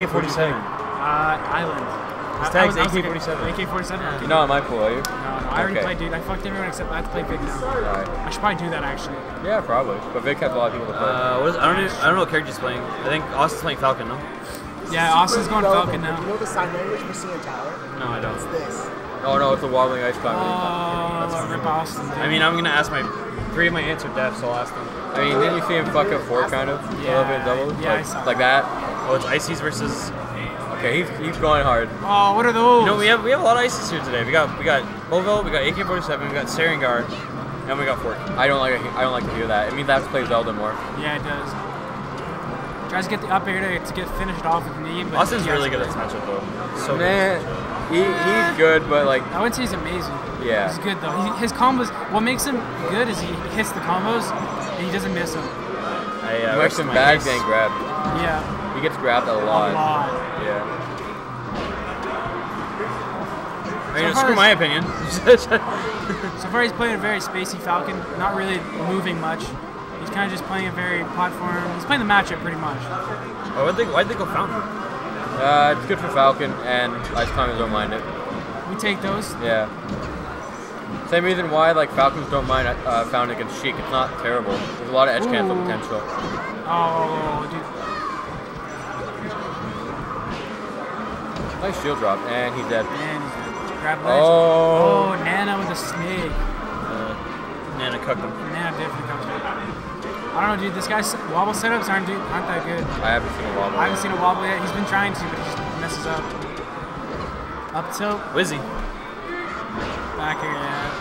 AK47. Island. His tag's AK47. AK47? You're not on my pool, are you? No, I already played, dude. I fucked everyone except I had to play Vic now. Right. I should probably do that, actually. Yeah, probably. But Vic has a lot of people to play. I don't know what character he's playing. I think Austin's playing Falcon, no? Yeah, Austin's going Falcon now. You know the sign language for seeing a tower? No, I don't. It's this. Oh, no, it's a wobbling ice climber. Oh, that's rip Austin, dude. I mean, I'm going to ask my... Three of my answered death, so I'll ask them. I mean, didn't you see him fuck up Fork, kind of? Yeah. A little bit double? Yeah, I saw like that? Oh, it's Ices versus. Okay, he's going hard. Oh, what are those? You know, we have a lot of Ices here today. We got Bogo, we got AK47, we got Seringar, and we got Fork. I don't like to hear that. It means I have to play Zelda more. Yeah, it does. Tries to get the up air to get finished off with me. But Austin's really good at this matchup though. So man, he's good, but like I wouldn't say he's amazing. Yeah, he's good though. His combos. What makes him good is he hits the combos and he doesn't miss them. He makes him bags and grab. Yeah. He gets grabbed a lot. Yeah. I mean, so screw my opinion. So far he's playing a very spacey Falcon, not really moving much. He's kind of just playing a very platform. He's playing the matchup pretty much. Oh, why'd they go Fountain? It's good for Falcon, and Ice Climbers don't mind it. We take those? Yeah. Same reason why like Falcons don't mind Fountain against Sheik. It's not terrible. There's a lot of edge cancel potential. Oh, dude. Nice shield drop, and he's dead. Grab legs. Oh. Oh, Nana with a snake. Nana cooked him. Nana definitely cooked him. I don't know, dude. This guy's wobble setups aren't that good. I haven't seen a wobble. I haven't seen a wobble yet. He's been trying to, but he just messes up. Up tilt. Wizzy. Back here, yeah.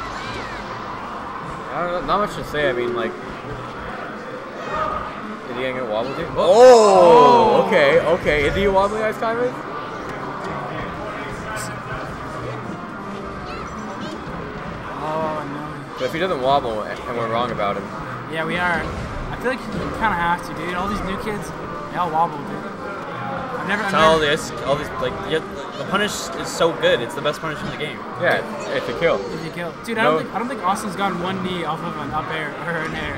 I don't know, not much to say. I mean, like... Is he going to get wobbled here? Oh! Okay, okay. Is he a wobbly ice climber? But if he doesn't wobble, and we're wrong about him. Yeah, we are. I feel like you kind of have to, dude. All these new kids, they all wobble, dude. The punish is so good. It's the best punish in the game. Yeah, it's a kill. It's a kill, dude. I don't think Austin's gotten one knee off of an up air or an air.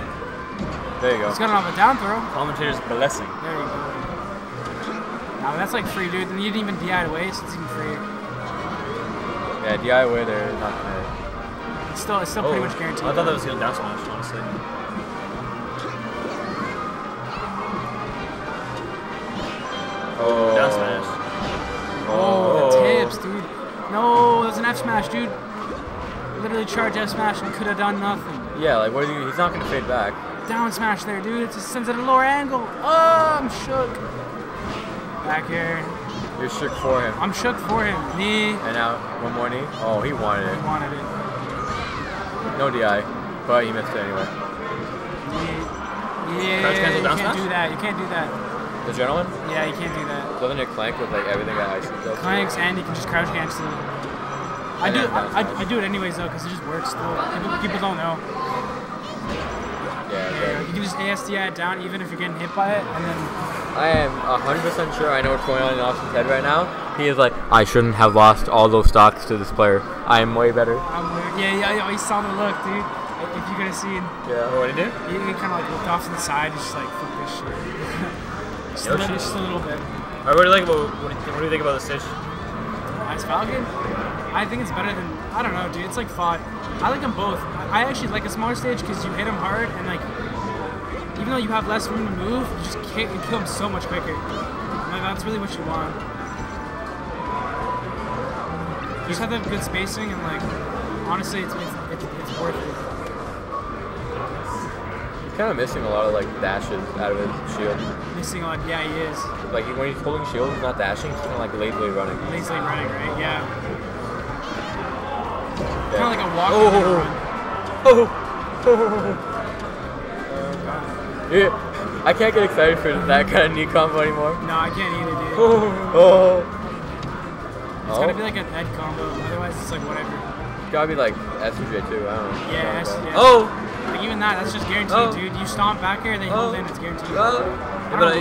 There you go. He's gotten off a down throw. Commentator's blessing. There you go. Now that's like free, dude. And you didn't even DI away, so it's even free. Yeah, DI away there is not gonna. It's still pretty much guaranteed. I thought that was going to down smash, honestly. Oh. Down smash. Oh, the tips, dude. No, that's an F smash, dude. Literally charge F smash and could have done nothing. Yeah, like, what are you, he's not going to fade back. Down smash there, dude. It just sends it at a lower angle. Oh, I'm shook. Back here. You're shook for him. I'm shook for him. Knee. And out. One more knee. Oh, he wanted it. He wanted it. No DI, but you missed it anyway. Yeah, crouch cancel down smash? You can't do that, you can't do that. The adrenaline? Yeah, you can't do that. Doesn't it clank with like everything that Ice does? Clanks and you can just crouch cancel. I do it anyways though, because it just works still. People don't know. Yeah, you can just ASDI it down even if you're getting hit by it, and then... I am 100% sure I know what's going on in Austin's head right now. He is like, I shouldn't have lost all those stocks to this player. I am way better. Yeah, he saw the look, dude. If you could have seen. Yeah, what did he do? He kind of like looked off to the side and just like, fuck this shit. just a little bit. Alright, what do you think about the Stitch? Ice Falcon? I think it's better than, I don't know, dude. It's like fought. I like them both. I actually like a smaller stage because you hit them hard and like, even though you have less room to move, you just kick and kill them so much quicker. Like, that's really what you want. You just have to have good spacing and like, honestly, it's worth it. He's kind of missing a lot of like dashes out of his shield. Missing a lot, yeah, he is. Like when he's holding shield, he's not dashing. He's kind of like lazily running. Lazily running, right? Yeah. Kind of like a walk. Oh. Dude, I can't get excited for that kind of knee combo anymore. No, I can't either, dude. It's gotta be like an Ed combo, otherwise it's like whatever. It's gotta be like SMJ too, I don't know. Yeah, SMJ. Oh! Like even that's just guaranteed, dude. You stomp back here, then you hold in, it's guaranteed. But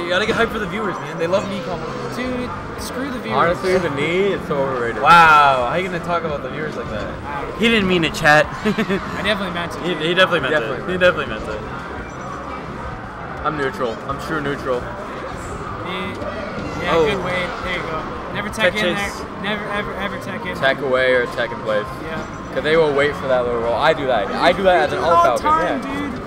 you gotta get hyped for the viewers, man. They love knee combos. Dude, screw the viewers. Honestly, the knee is so overrated. Wow, how are you gonna talk about the viewers like that? He didn't mean it, chat. I definitely meant it. He definitely meant it. He definitely meant it. I'm neutral. I'm true neutral. Yeah, Yeah, oh. Good weight. There you go. Never tech in there. Never, ever, ever tech in. Tech away or tech in place. Yeah. Because they will wait for that little roll. I do that. I do that as an all Falcon. Yeah. Dude.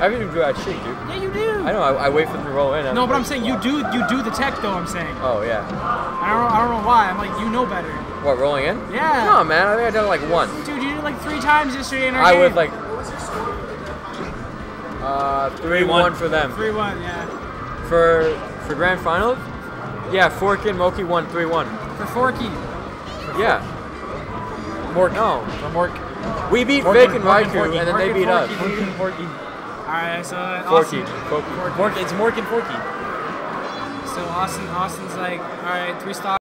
I really do that shit, dude. Yeah, you do. I know. I wait for them to roll in. No, but I'm saying you do the tech though. I'm saying. Oh yeah. I don't know why. I'm like, you know better. What, rolling in? Yeah. No, man. I think I done it like once. Dude, you did it like 3 times yesterday in our game. I was like. 3-1 for them. 3-1, yeah. For grand finals. Yeah, Fork and Moki won 3-1. For Forky. Yeah. Mork. No, for Mork. We beat Vic and Raiku, and then they beat us. Alright, so Forky. Awesome. Forky. It's Mork and Forky. So Austin's like, alright, 3 stars.